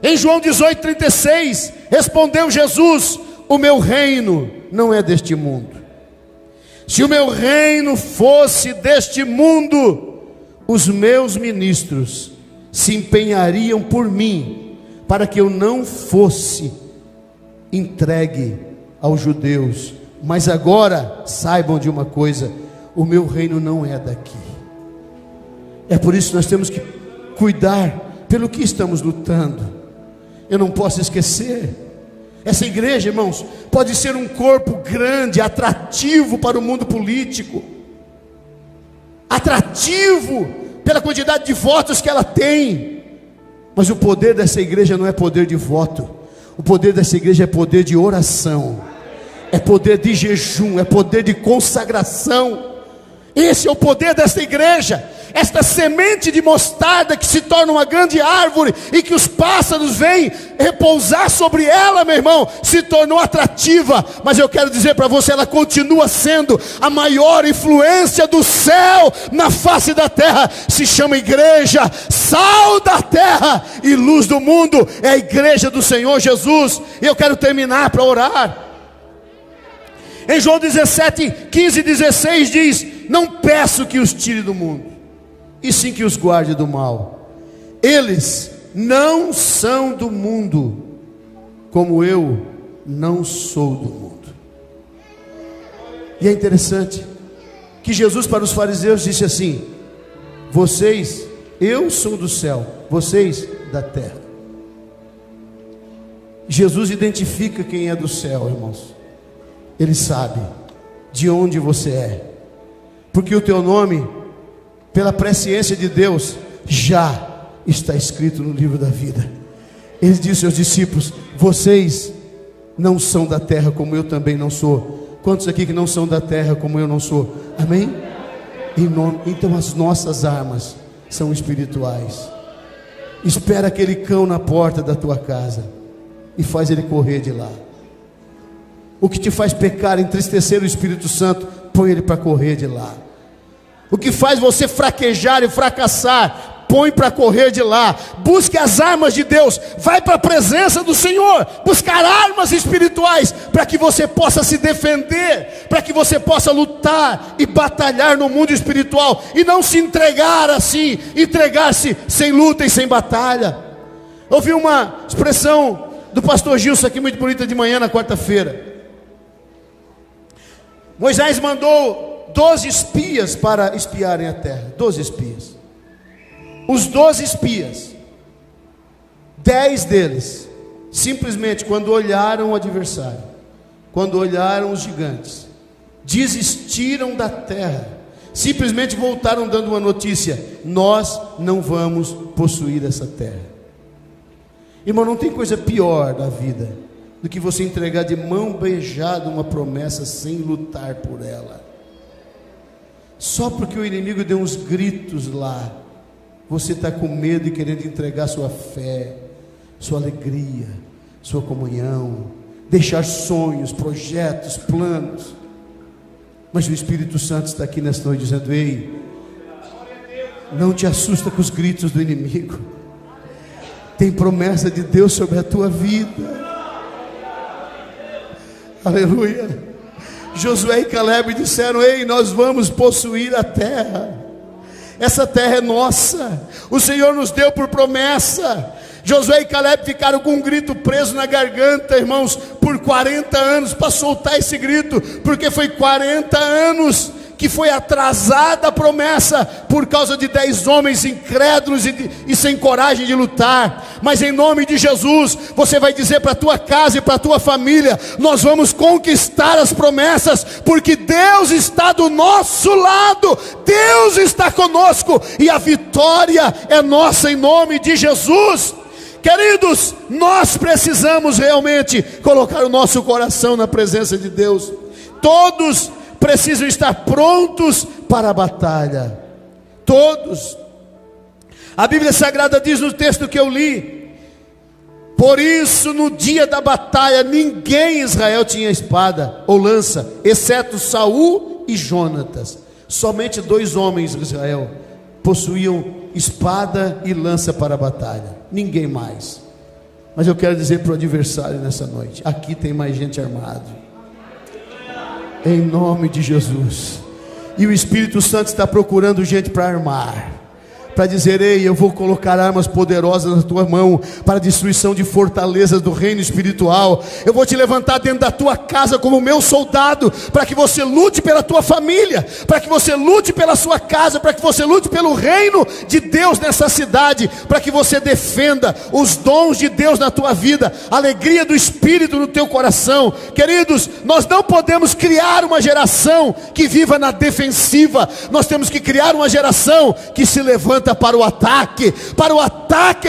Em João 18,36, respondeu Jesus: o meu reino não é deste mundo. Se o meu reino fosse deste mundo, os meus ministros se empenhariam por mim, para que eu não fosse entregue aos judeus. Mas agora, saibam de uma coisa: o meu reino não é daqui. É por isso que nós temos que cuidar pelo que estamos lutando. Eu não posso esquecer. Essa igreja, irmãos, pode ser um corpo grande, atrativo para o mundo político, atrativo pela quantidade de votos que ela tem. Mas o poder dessa igreja não é poder de voto. O poder dessa igreja é poder de oração, é poder de jejum, é poder de consagração. Esse é o poder desta igreja. Esta semente de mostarda que se torna uma grande árvore e que os pássaros vêm repousar sobre ela, meu irmão, se tornou atrativa. Mas eu quero dizer para você, ela continua sendo a maior influência do céu na face da terra. Se chama igreja, sal da terra e luz do mundo. É a igreja do Senhor Jesus. E eu quero terminar para orar. Em João 17, 15 e 16 diz: não peço que os tire do mundo, e sim que os guarde do mal. Eles não são do mundo, como eu não sou do mundo. E é interessante que Jesus para os fariseus disse assim: vocês, eu sou do céu, vocês da terra. Jesus identifica quem é do céu, irmãos. Ele sabe de onde você é, porque o teu nome, pela presciência de Deus, já está escrito no livro da vida. Ele disse aos discípulos: vocês não são da terra, como eu também não sou. Quantos aqui que não são da terra como eu não sou? Amém? Então as nossas armas são espirituais. Espera aquele cão na porta da tua casa e faz ele correr de lá. O que te faz pecar, entristecer o Espírito Santo, põe ele para correr de lá. O que faz você fraquejar e fracassar, põe para correr de lá. Busque as armas de Deus, vai para a presença do Senhor, buscar armas espirituais, para que você possa se defender, para que você possa lutar e batalhar no mundo espiritual, e não se entregar assim, entregar-se sem luta e sem batalha. Ouvi uma expressão do pastor Gilson aqui, muito bonita, de manhã na quarta-feira. Moisés mandou 12 espias para espiarem a terra. 12 espias. Os 12 espias, 10 deles, simplesmente quando olharam o adversário, quando olharam os gigantes, desistiram da terra, simplesmente voltaram dando uma notícia: nós não vamos possuir essa terra. Irmão, não tem coisa pior da vida do que você entregar de mão beijada uma promessa sem lutar por ela. Só porque o inimigo deu uns gritos lá, você está com medo e querendo entregar sua fé, sua alegria, sua comunhão, deixar sonhos, projetos, planos. Mas o Espírito Santo está aqui nesta noite dizendo: ei, não te assusta com os gritos do inimigo. Tem promessa de Deus sobre a tua vida. Aleluia. Josué e Caleb disseram: ei, nós vamos possuir a terra. Essa terra é nossa. O Senhor nos deu por promessa. Josué e Caleb ficaram com um grito preso na garganta, irmãos, por 40 anos, para soltar esse grito, porque foi 40 anos que foi atrasada a promessa, por causa de 10 homens incrédulos e sem coragem de lutar. Mas em nome de Jesus, você vai dizer para a tua casa e para a tua família: nós vamos conquistar as promessas, porque Deus está do nosso lado, Deus está conosco, e a vitória é nossa em nome de Jesus. Queridos, nós precisamos realmente colocar o nosso coração na presença de Deus. Todos precisam estar prontos para a batalha, todos. A Bíblia Sagrada diz no texto que eu li: por isso no dia da batalha ninguém em Israel tinha espada ou lança, exceto Saul e Jônatas. Somente 2 homens de Israel possuíam espada e lança para a batalha, ninguém mais. Mas eu quero dizer para o adversário nessa noite: aqui tem mais gente armada, em nome de Jesus. E o Espírito Santo está procurando gente para armar, para dizer: ei, eu vou colocar armas poderosas na tua mão, para a destruição de fortalezas do reino espiritual. Eu vou te levantar dentro da tua casa como meu soldado, para que você lute pela tua família, para que você lute pela sua casa, para que você lute pelo reino de Deus nessa cidade, para que você defenda os dons de Deus na tua vida, a alegria do Espírito no teu coração. Queridos, nós não podemos criar uma geração que viva na defensiva, nós temos que criar uma geração que se levanta para o ataque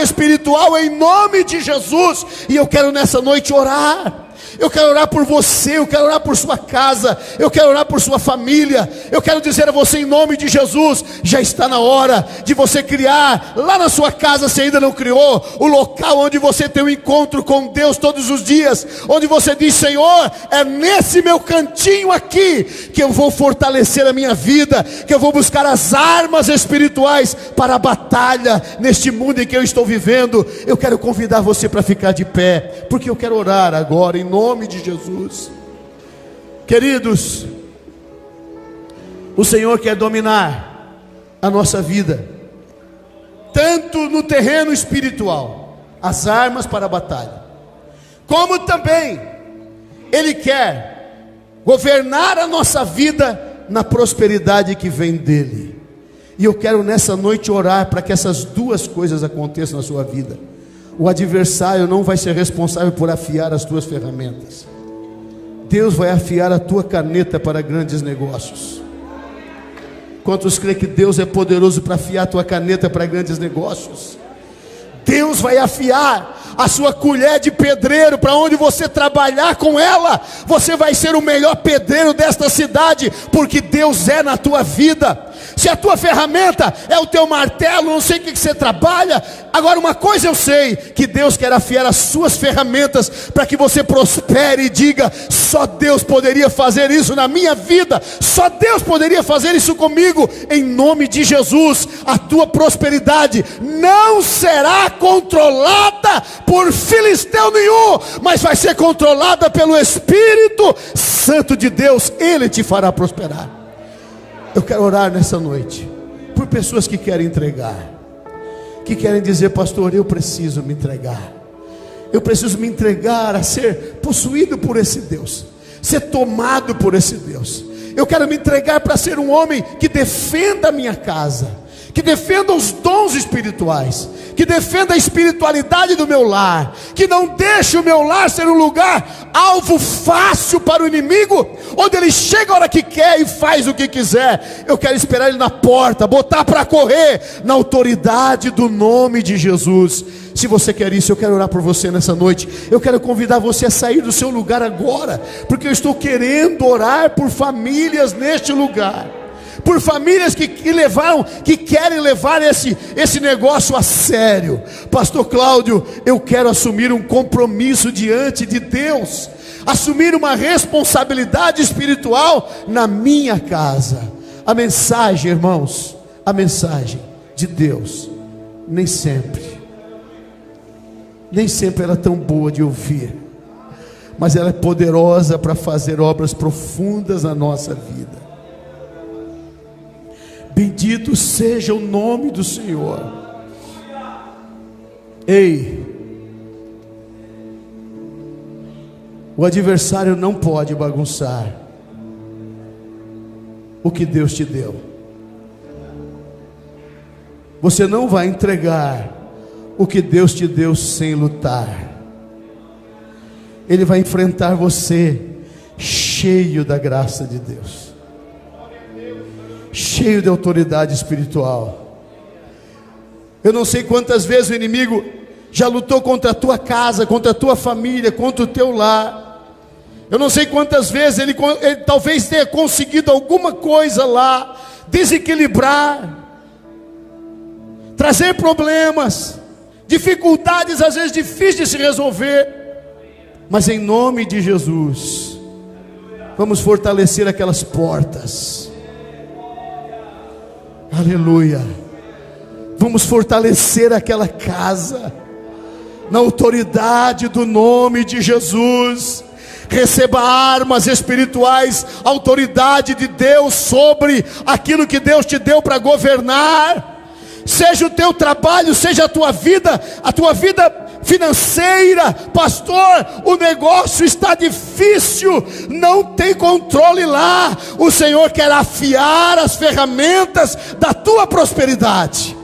espiritual, em nome de Jesus. E eu quero nessa noite orar. Eu quero orar por você, eu quero orar por sua casa, eu quero orar por sua família. Eu quero dizer a você, em nome de Jesus: já está na hora de você criar, lá na sua casa, se ainda não criou, o local onde você tem um encontro com Deus todos os dias, onde você diz: Senhor, é nesse meu cantinho aqui que eu vou fortalecer a minha vida, que eu vou buscar as armas espirituais para a batalha neste mundo em que eu estou vivendo. Eu quero convidar você para ficar de pé, porque eu quero orar agora, em nome de Jesus. Queridos, o Senhor quer dominar a nossa vida, tanto no terreno espiritual, as armas para a batalha, como também Ele quer governar a nossa vida na prosperidade que vem dEle. E eu quero nessa noite orar para que essas duas coisas aconteçam na sua vida. O adversário não vai ser responsável por afiar as tuas ferramentas. Deus vai afiar a tua caneta para grandes negócios. Quantos creem que Deus é poderoso para afiar a tua caneta para grandes negócios? Deus vai afiar a sua colher de pedreiro, para onde você trabalhar com ela. Você vai ser o melhor pedreiro desta cidade, porque Deus é na tua vida. Se a tua ferramenta é o teu martelo, não sei o que você trabalha. Agora, uma coisa eu sei: que Deus quer afiar as suas ferramentas para que você prospere e diga: só Deus poderia fazer isso na minha vida, só Deus poderia fazer isso comigo. Em nome de Jesus, a tua prosperidade não será controlada por filisteu nenhum, mas vai ser controlada pelo Espírito Santo de Deus. Ele te fará prosperar. Eu quero orar nessa noite por pessoas que querem entregar, que querem dizer: pastor, eu preciso me entregar, eu preciso me entregar a ser possuído por esse Deus, ser tomado por esse Deus. Eu quero me entregar para ser um homem que defenda a minha casa, que defenda os dons espirituais, que defenda a espiritualidade do meu lar, que não deixe o meu lar ser um lugar alvo fácil para o inimigo, onde ele chega a hora que quer e faz o que quiser. Eu quero esperar ele na porta, botar para correr, na autoridade do nome de Jesus. Se você quer isso, eu quero orar por você nessa noite. Eu quero convidar você a sair do seu lugar agora, porque eu estou querendo orar por famílias neste lugar, por famílias que querem levar esse negócio a sério. Pastor Cláudio, eu quero assumir um compromisso diante de Deus, assumir uma responsabilidade espiritual na minha casa. A mensagem, irmãos, a mensagem de Deus, nem sempre era tão boa de ouvir, mas ela é poderosa para fazer obras profundas na nossa vida. Bendito seja o nome do Senhor. Ei, o adversário não pode bagunçar o que Deus te deu. Você não vai entregar o que Deus te deu sem lutar. Ele vai enfrentar você cheio da graça de Deus, cheio de autoridade espiritual. Eu não sei quantas vezes o inimigo já lutou contra a tua casa, contra a tua família, contra o teu lar. Eu não sei quantas vezes ele talvez tenha conseguido alguma coisa lá, desequilibrar, trazer problemas, dificuldades às vezes difíceis de se resolver. Mas em nome de Jesus, vamos fortalecer aquelas portas. Aleluia. Vamos fortalecer aquela casa na autoridade do nome de Jesus. Receba armas espirituais, autoridade de Deus sobre aquilo que Deus te deu para governar. Seja o teu trabalho, seja a tua vida financeira. Pastor, o negócio está difícil, não tem controle lá. O Senhor quer afiar as ferramentas da tua prosperidade.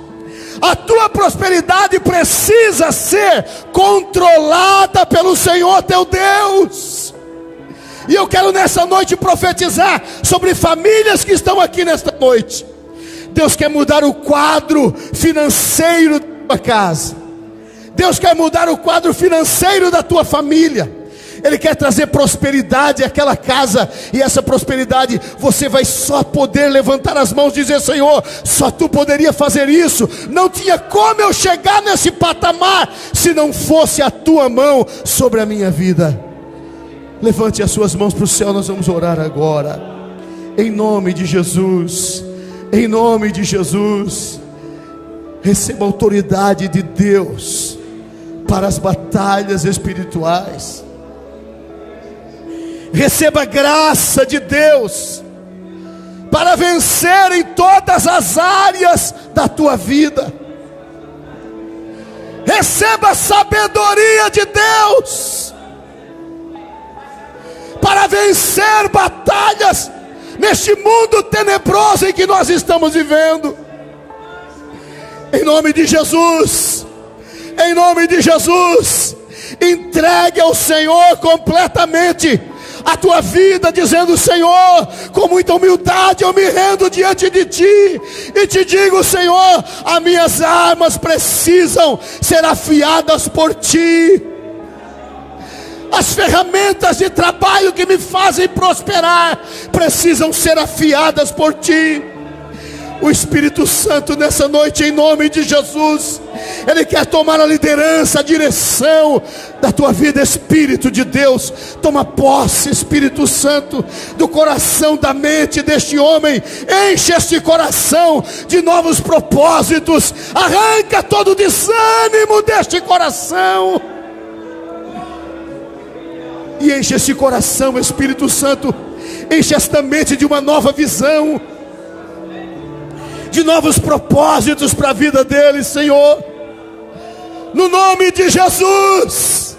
A tua prosperidade precisa ser controlada pelo Senhor teu Deus. E eu quero nessa noite profetizar sobre famílias que estão aqui nesta noite. Deus quer mudar o quadro financeiro da tua casa. Deus quer mudar o quadro financeiro da tua família. Ele quer trazer prosperidade àquela casa, e essa prosperidade você vai só poder levantar as mãos e dizer: Senhor, só tu poderia fazer isso. Não tinha como eu chegar nesse patamar se não fosse a tua mão sobre a minha vida. Levante as suas mãos para o céu, nós vamos orar agora, em nome de Jesus. Em nome de Jesus, receba a autoridade de Deus para as batalhas espirituais. Receba a graça de Deus para vencer em todas as áreas da tua vida. Receba a sabedoria de Deus para vencer batalhas neste mundo tenebroso em que nós estamos vivendo. Em nome de Jesus, em nome de Jesus, entregue ao Senhor completamente a tua vida, dizendo: Senhor, com muita humildade eu me rendo diante de ti, e te digo, Senhor, as minhas armas precisam ser afiadas por ti. As ferramentas de trabalho que me fazem prosperar precisam ser afiadas por ti. O Espírito Santo nessa noite, em nome de Jesus, ele quer tomar a liderança, a direção da tua vida. Espírito de Deus, toma posse, Espírito Santo, do coração, da mente deste homem. Enche este coração de novos propósitos. Arranca todo o desânimo deste coração e enche este coração, Espírito Santo. Enche esta mente de uma nova visão, de novos propósitos para a vida deles, Senhor, no nome de Jesus.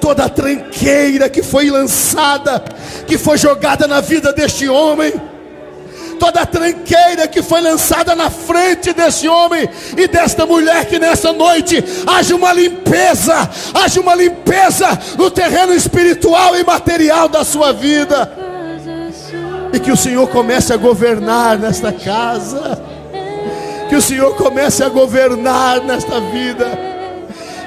Toda a tranqueira que foi lançada, que foi jogada na vida deste homem, toda a tranqueira que foi lançada na frente desse homem e desta mulher, que nessa noite haja uma limpeza no terreno espiritual e material da sua vida, e que o Senhor comece a governar nesta casa, que o Senhor comece a governar nesta vida,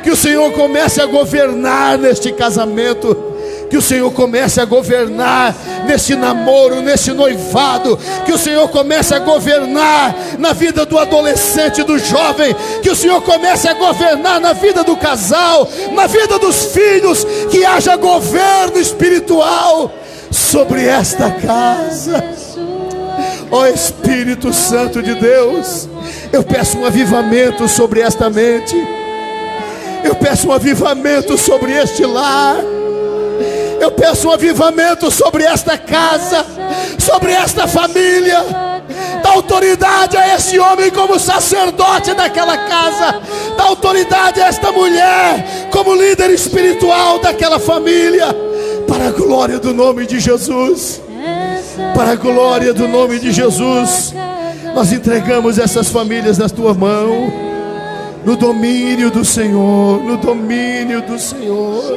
que o Senhor comece a governar neste casamento, que o Senhor comece a governar neste namoro, neste noivado, que o Senhor comece a governar na vida do adolescente, do jovem, que o Senhor comece a governar na vida do casal, na vida dos filhos, que haja governo espiritual sobre esta casa. Ó Espírito Santo de Deus, eu peço um avivamento sobre esta mente. Eu peço um avivamento sobre este lar. Eu peço um avivamento sobre esta casa, sobre esta família. Dá autoridade a este homem como sacerdote daquela casa. Dá autoridade a esta mulher como líder espiritual daquela família. Para a glória do nome de Jesus. Para a glória do nome de Jesus. Nós entregamos essas famílias nas tuas mãos. No domínio do Senhor, no domínio do Senhor.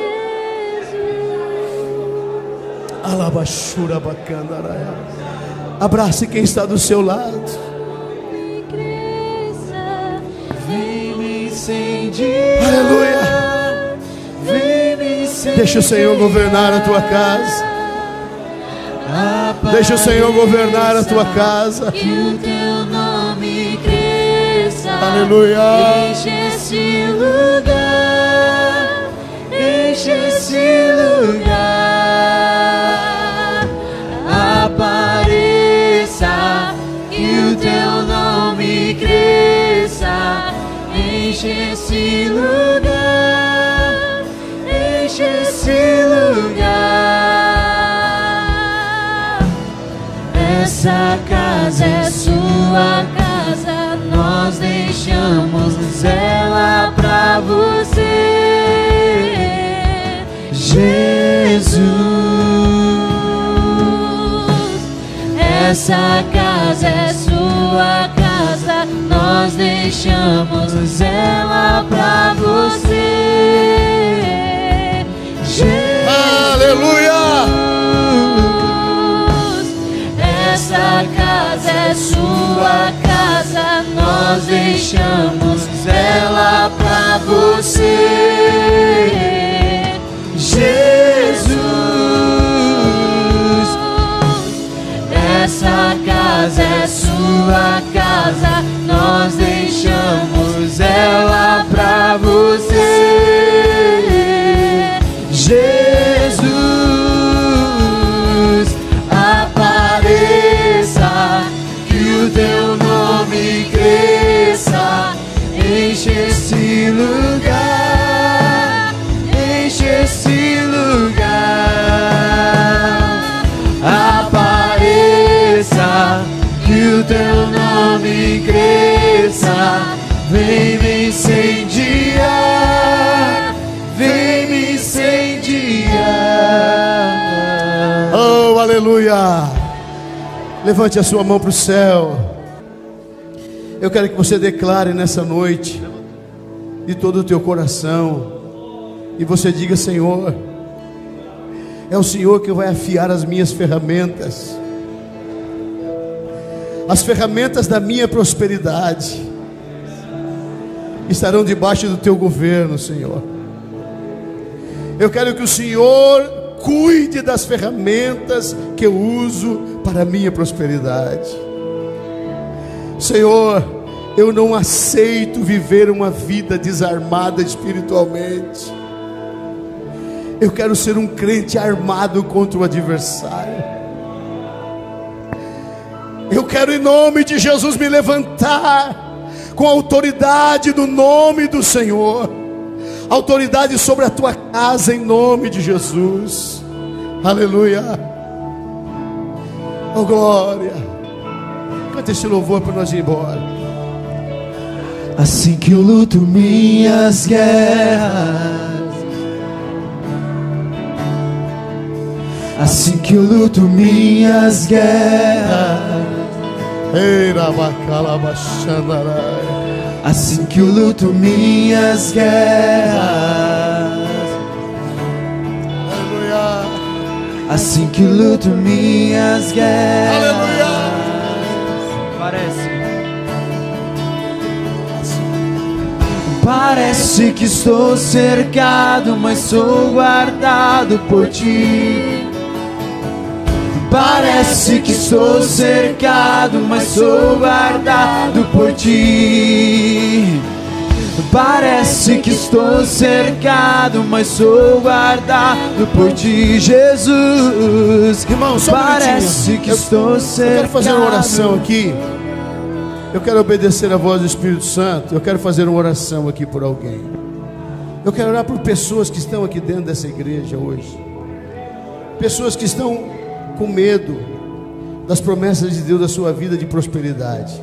Alabachura bacana. Abrace quem está do seu lado. Vem me incendiar. Aleluia. Vem me incendiar. Deixa o Senhor governar a tua casa. Deixa o Senhor governar a tua casa. Que o teu nome cresça. Aleluia. Enche esse lugar, enche esse lugar. Apareça, que o teu nome cresça. Enche esse lugar, enche esse lugar. Essa casa é sua casa. Nós deixamos ela pra você, Jesus. Essa casa é sua casa. Nós deixamos ela pra você, Jesus. Aleluia. Essa casa é sua casa. Nós deixamos ela pra você, Jesus. Essa casa é sua casa. Nós deixamos ela pra você, Jesus. Apareça, que o teu nome cresça, enche esse lugar, enche esse lugar. Apareça, que o teu nome cresça, vem me incendiar, vem me incendiar. Oh, aleluia! Levante a sua mão para o céu. Eu quero que você declare nessa noite de todo o teu coração, e você diga: Senhor, é o Senhor que vai afiar as minhas ferramentas, as ferramentas da minha prosperidade estarão debaixo do teu governo, Senhor. Eu quero que o Senhor cuide das ferramentas que eu uso para a minha prosperidade. Senhor, eu não aceito viver uma vida desarmada espiritualmente. Eu quero ser um crente armado contra o adversário. Eu quero, em nome de Jesus, me levantar com a autoridade do nome do Senhor, autoridade sobre a tua casa, em nome de Jesus. Aleluia. Oh, glória. Canta este louvor para nós ir embora. Assim que eu luto minhas guerras, assim que eu luto minhas guerras, Assim que eu luto minhas guerras, aleluia. Assim que eu luto minhas guerras, aleluia. Parece que estou cercado, mas sou guardado por ti. Parece que estou cercado, mas sou guardado por ti. Parece que estou cercado, mas sou guardado por ti, Jesus. Irmão, só um parece que estou cercado. Eu quero fazer uma oração aqui. Eu quero obedecer a voz do Espírito Santo. Eu quero fazer uma oração aqui por alguém. Eu quero orar por pessoas que estão aqui dentro dessa igreja hoje. Pessoas que estão com medo das promessas de Deus da sua vida de prosperidade.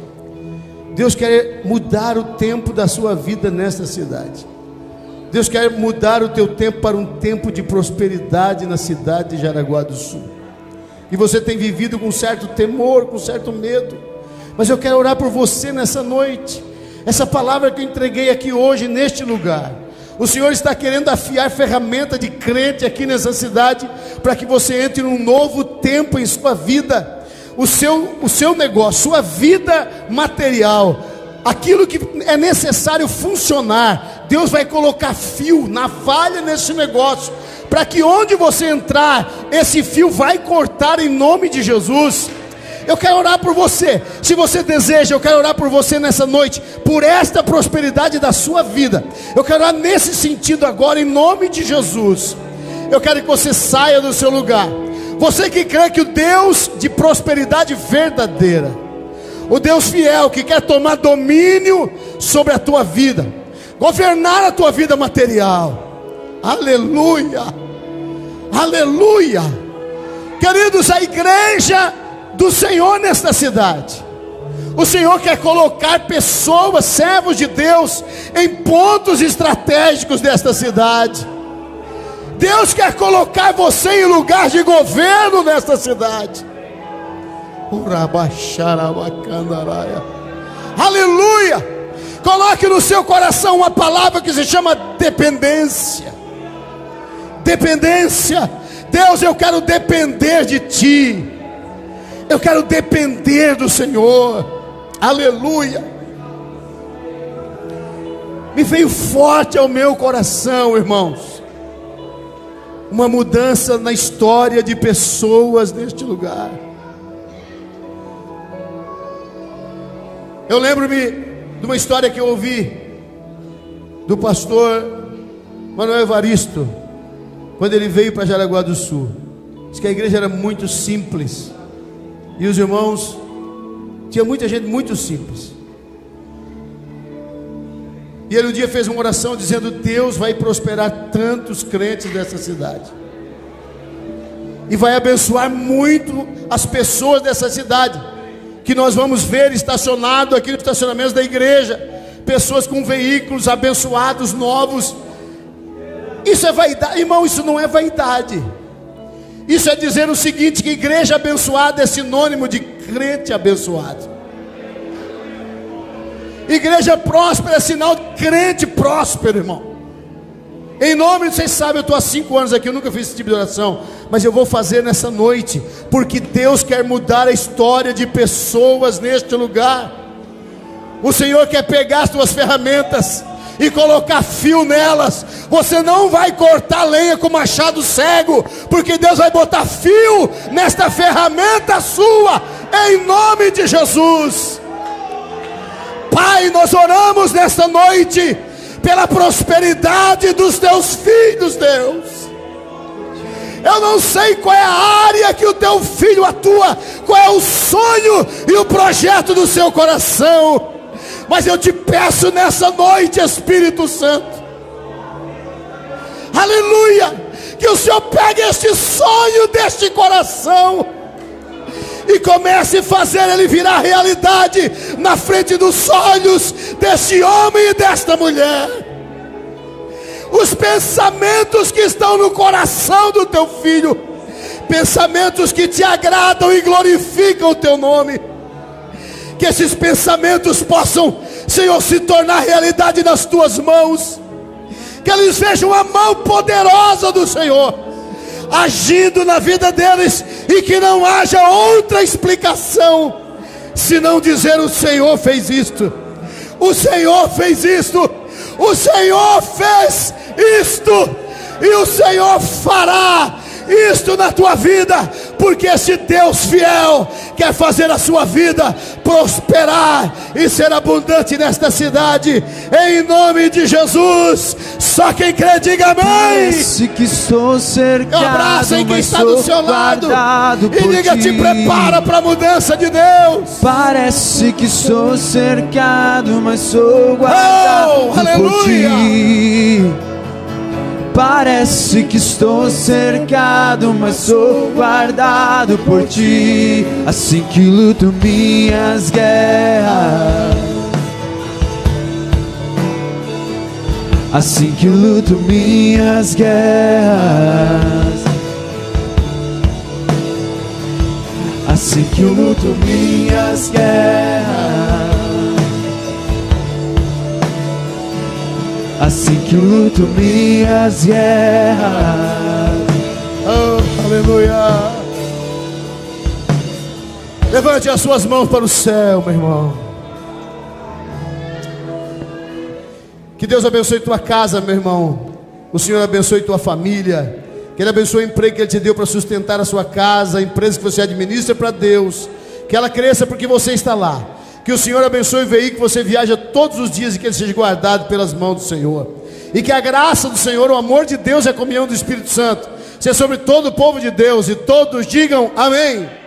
Deus quer mudar o tempo da sua vida nesta cidade. Deus quer mudar o teu tempo para um tempo de prosperidade na cidade de Jaraguá do Sul. E você tem vivido com certo temor, com certo medo. Mas eu quero orar por você nessa noite. Essa palavra que eu entreguei aqui hoje, neste lugar, o Senhor está querendo afiar ferramenta de crente aqui nessa cidade, para que você entre num novo tempo em sua vida. O seu negócio, sua vida material, aquilo que é necessário funcionar, Deus vai colocar fio, navalha nesse negócio, para que onde você entrar, esse fio vai cortar em nome de Jesus. Eu quero orar por você. Se você deseja, eu quero orar por você nessa noite, por esta prosperidade da sua vida. Eu quero orar nesse sentido agora, em nome de Jesus. Eu quero que você saia do seu lugar. Você que crê que o Deus de prosperidade verdadeira, o Deus fiel que quer tomar domínio sobre a tua vida, governar a tua vida material. Aleluia, aleluia. Queridos, a igreja do Senhor nesta cidade, o Senhor quer colocar pessoas, servos de Deus, em pontos estratégicos desta cidade. Deus quer colocar você em lugar de governo nesta cidade. Aleluia! Coloque no seu coração uma palavra que se chama dependência. Dependência. Deus, eu quero depender de ti. Eu quero depender do Senhor. Aleluia. Me veio forte ao meu coração, irmãos, uma mudança na história de pessoas neste lugar. Eu lembro-me de uma história que eu ouvi do pastor Manuel Evaristo, quando ele veio para Jaraguá do Sul. Diz que a igreja era muito simples. E os irmãos, tinha muita gente muito simples. E ele um dia fez uma oração dizendo: Deus vai prosperar tantos crentes dessa cidade, e vai abençoar muito as pessoas dessa cidade, que nós vamos ver estacionado aqui nos estacionamentos da igreja, pessoas com veículos abençoados, novos. Isso é vaidade, irmão, isso não é vaidade. Isso é dizer o seguinte, que igreja abençoada é sinônimo de crente abençoado. Igreja próspera é sinal de crente próspero, irmão. Em nome, vocês sabem, eu estou há 5 anos aqui, eu nunca fiz esse tipo de oração, mas eu vou fazer nessa noite, porque Deus quer mudar a história de pessoas neste lugar. O Senhor quer pegar as tuas ferramentas e colocar fio nelas. Você não vai cortar lenha com machado cego, porque Deus vai botar fio nesta ferramenta sua, em nome de Jesus. Pai, nós oramos nesta noite pela prosperidade dos teus filhos, Deus. Eu não sei qual é a área que o teu filho atua, qual é o sonho e o projeto do seu coração, mas eu te peço nessa noite, Espírito Santo, aleluia, que o Senhor pegue este sonho deste coração e comece a fazer ele virar realidade na frente dos olhos deste homem e desta mulher. Os pensamentos que estão no coração do teu filho, pensamentos que te agradam e glorificam o teu nome, que esses pensamentos possam, Senhor, se tornar realidade nas tuas mãos, que eles vejam a mão poderosa do Senhor agindo na vida deles, e que não haja outra explicação senão dizer: o Senhor fez isto, o Senhor fez isto, o Senhor fez isto, e o Senhor fará isto na tua vida, porque esse Deus fiel quer fazer a sua vida prosperar e ser abundante nesta cidade, em nome de Jesus. Só quem crê, diga amém. Parece que estou cercado, abracem quem está do seu lado e diga: te prepara para a mudança de Deus. Parece que estou cercado, mas sou guardado por ti. Parece que estou cercado, mas sou guardado por ti. Assim que luto minhas guerras, assim que luto minhas guerras, assim que luto minhas guerras, assim que luto minhas guerras. Oh, aleluia. Levante as suas mãos para o céu, meu irmão. Que Deus abençoe tua casa, meu irmão. O Senhor abençoe tua família. Que Ele abençoe o emprego que Ele te deu para sustentar a sua casa, a empresa que você administra para Deus. Que ela cresça porque você está lá. Que o Senhor abençoe o veículo que você viaja todos os dias, e que ele seja guardado pelas mãos do Senhor. E que a graça do Senhor, o amor de Deus e a comunhão do Espírito Santo seja sobre todo o povo de Deus. E todos digam amém.